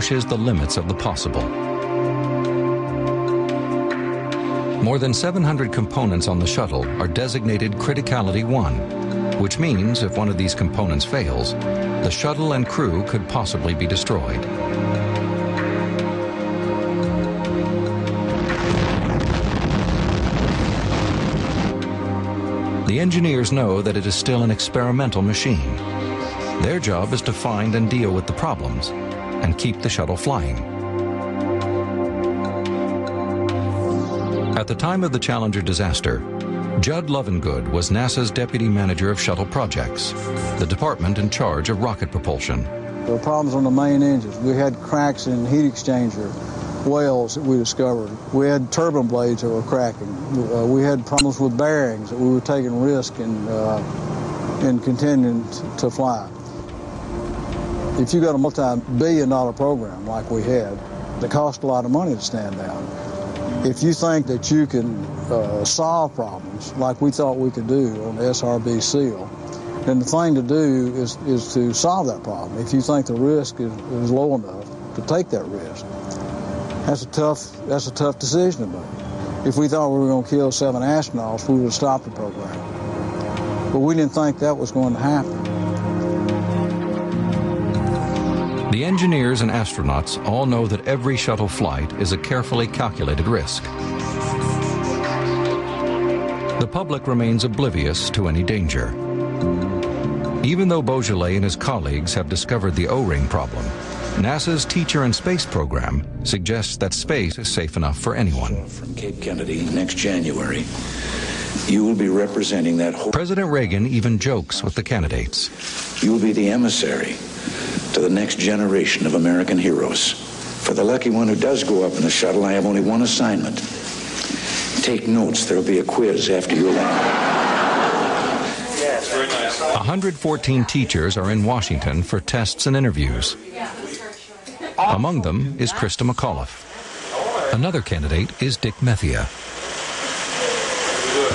pushes the limits of the possible. More than 700 components on the shuttle are designated Criticality 1, which means if one of these components fails, the shuttle and crew could possibly be destroyed. The engineers know that it is still an experimental machine. Their job is to find and deal with the problems and keep the shuttle flying. At the time of the Challenger disaster, Judd Lovingood was NASA's deputy manager of shuttle projects, the department in charge of rocket propulsion. There were problems on the main engines. We had cracks in heat exchanger wells that we discovered. We had turbine blades that were cracking. We had problems with bearings that we were taking risk in continuing to fly. If you got a multi-billion-dollar program like we had, it cost a lot of money to stand down. If you think that you can solve problems like we thought we could do on the SRB seal, then the thing to do is to solve that problem. If you think the risk is low enough to take that risk. That's a tough decision to make. If we thought we were going to kill 7 astronauts, we would have stopped the program. But we didn't think that was going to happen. The engineers and astronauts all know that every shuttle flight is a carefully calculated risk. The public remains oblivious to any danger. Even though Beaujolais and his colleagues have discovered the O-ring problem, NASA's Teacher in Space program suggests that space is safe enough for anyone. From Cape Kennedy next January, you will be representing that whole... President Reagan even jokes with the candidates. You will be the emissary to the next generation of American heroes. For the lucky one who does go up in the shuttle, I have only one assignment. Take notes. There will be a quiz after your landing. 114 teachers are in Washington for tests and interviews. Among them is Christa McAuliffe. Another candidate is Dick Methia.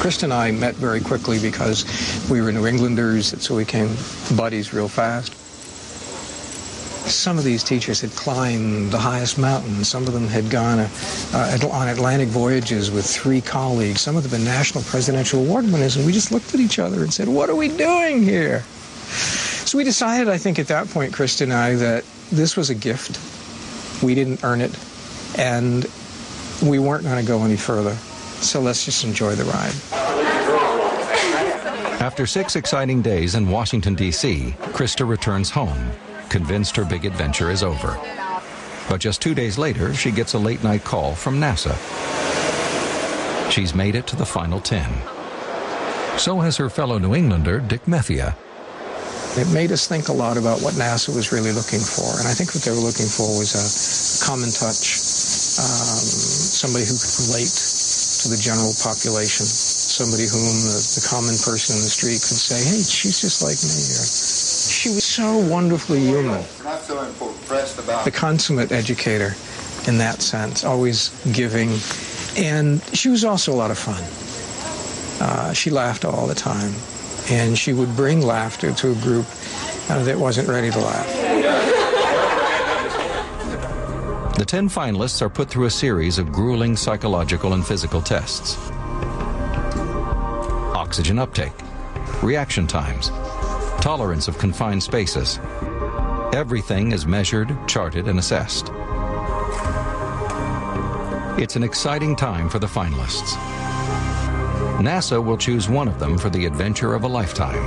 Christa and I met very quickly because we were New Englanders, so we became buddies real fast. Some of these teachers had climbed the highest mountains. Some of them had gone on Atlantic voyages with 3 colleagues. Some of them had been national presidential award winners. And we just looked at each other and said, what are we doing here? So we decided, I think at that point, Christa and I, that this was a gift. We didn't earn it. And we weren't going to go any further. So let's just enjoy the ride. After 6 exciting days in Washington, D.C., Christa returns home, convinced her big adventure is over. But just 2 days later, she gets a late-night call from NASA. She's made it to the final 10. So has her fellow New Englander, Dick Methia. It made us think a lot about what NASA was really looking for, and I think what they were looking for was a common touch, somebody who could relate to the general population, somebody whom the common person in the street could say, hey, she's just like me, or she was so wonderfully human. The consummate educator in that sense, always giving. And she was also a lot of fun. She laughed all the time. And she would bring laughter to a group that wasn't ready to laugh. The 10 finalists are put through a series of grueling psychological and physical tests. Oxygen uptake, reaction times, tolerance of confined spaces. Everything is measured, charted, and assessed. It's an exciting time for the finalists. NASA will choose one of them for the adventure of a lifetime.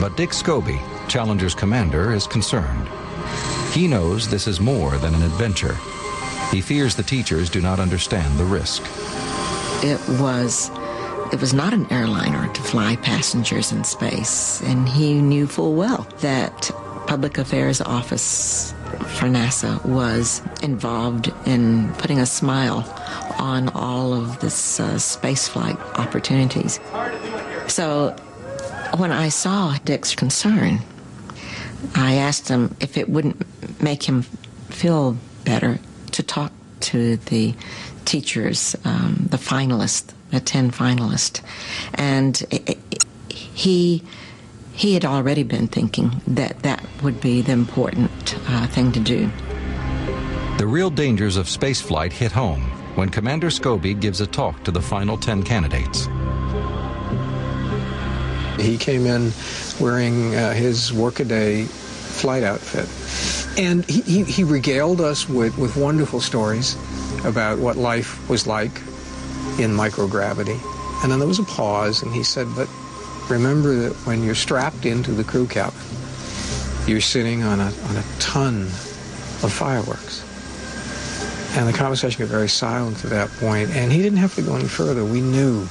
But Dick Scobee, Challenger's commander, is concerned. He knows this is more than an adventure. He fears the teachers do not understand the risk. It was not an airliner to fly passengers in space, and he knew full well that Public Affairs Office for NASA was involved in putting a smile on all of this spaceflight opportunities. So when I saw Dick's concern, I asked him if it wouldn't make him feel better to talk to the teachers, the finalists, the 10 finalists, and he had already been thinking that that would be the important thing to do. The real dangers of spaceflight hit home when Commander Scobee gives a talk to the final 10 candidates. He came in wearing his workaday flight outfit, and he regaled us with wonderful stories about what life was like in microgravity. And then there was a pause, and he said, but remember that when you're strapped into the crew cabin, you're sitting on a ton of fireworks. And the conversation got very silent at that point, and he didn't have to go any further. We knew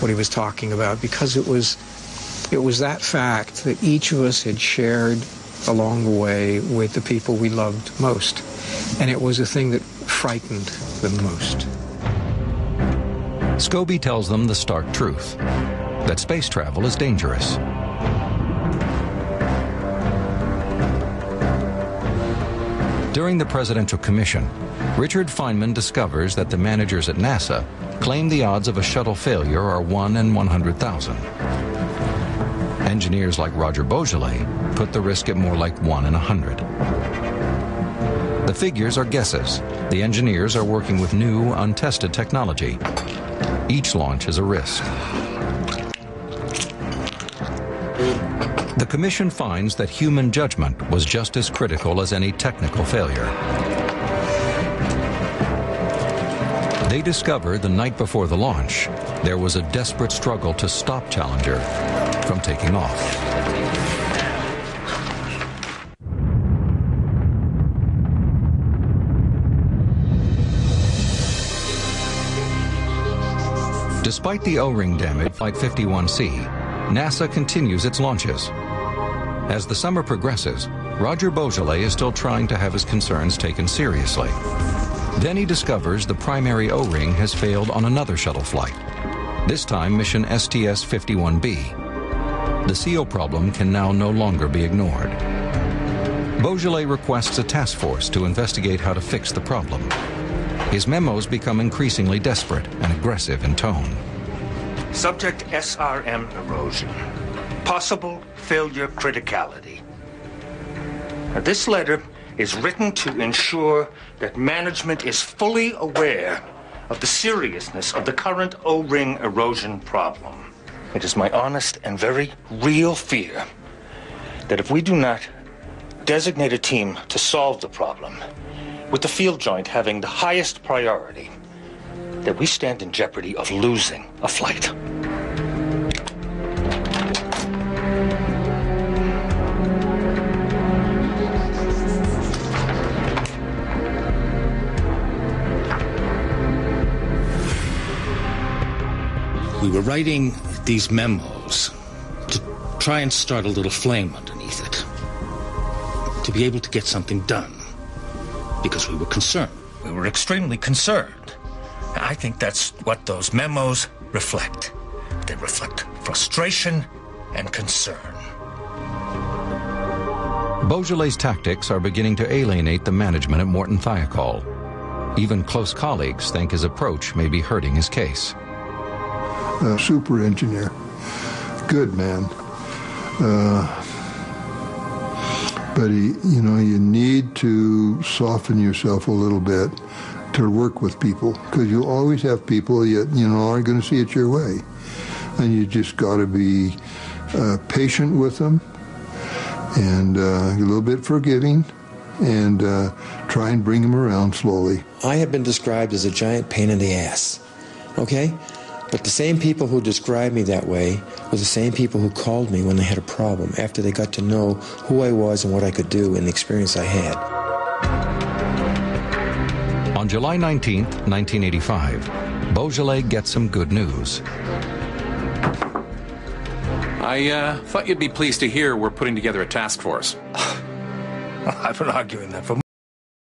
what he was talking about because it was that fact that each of us had shared along the way with the people we loved most. And it was a thing that frightened them most. Scobee tells them the stark truth, that space travel is dangerous. During the Presidential Commission, Richard Feynman discovers that the managers at NASA claim the odds of a shuttle failure are 1 in 100,000. Engineers like Roger Boisjoly put the risk at more like 1 in 100. The figures are guesses. The engineers are working with new, untested technology. Each launch is a risk. The Commission finds that human judgment was just as critical as any technical failure. They discover the night before the launch, there was a desperate struggle to stop Challenger from taking off. Despite the O-ring damage, Flight 51C, NASA continues its launches. As the summer progresses, Roger Boisjoly is still trying to have his concerns taken seriously. Then he discovers the primary O-ring has failed on another shuttle flight, this time mission STS-51B. The seal problem can now no longer be ignored. Boisjoly requests a task force to investigate how to fix the problem. His memos become increasingly desperate and aggressive in tone. Subject SRM erosion. Possible failure criticality. Now, this letter is written to ensure that management is fully aware of the seriousness of the current O-ring erosion problem. It is my honest and very real fear that if we do not designate a team to solve the problem, with the field joint having the highest priority, that we stand in jeopardy of losing a flight. We were writing these memos to try and start a little flame underneath it, to be able to get something done. Because we were concerned. We were extremely concerned. I think that's what those memos reflect. They reflect frustration and concern. Beaujolais' tactics are beginning to alienate the management at Morton Thiokol. Even close colleagues think his approach may be hurting his case. Super engineer. Good man. But you need to soften yourself a little bit to work with people, because you'll always have people that aren't going to see it your way, and you just got to be patient with them, and a little bit forgiving, and try and bring them around slowly. I have been described as a giant pain in the ass, okay? But the same people who described me that way were the same people who called me when they had a problem, after they got to know who I was and what I could do and the experience I had. On July 19, 1985, Beaujolais gets some good news. I thought you'd be pleased to hear we're putting together a task force. I've been arguing that for